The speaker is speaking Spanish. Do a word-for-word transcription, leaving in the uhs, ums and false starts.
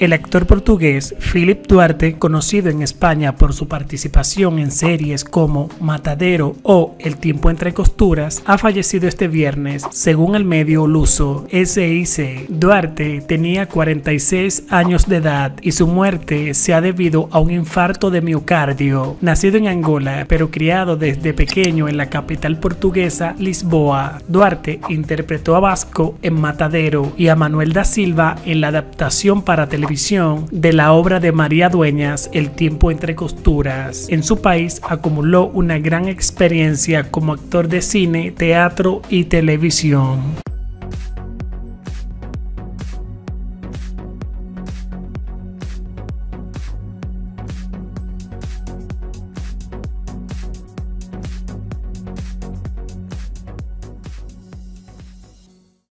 El actor portugués Filipe Duarte, conocido en España por su participación en series como Matadero o El tiempo entre costuras, ha fallecido este viernes, según el medio luso S I C. Duarte tenía cuarenta y seis años de edad y su muerte se ha debido a un infarto de miocardio. Nacido en Angola, pero criado desde pequeño en la capital portuguesa, Lisboa, Duarte interpretó a Vasco en Matadero y a Manuel da Silva en la adaptación para televisión de la obra de María Dueñas, El tiempo entre costuras. En su país acumuló una gran experiencia como actor de cine, teatro y televisión.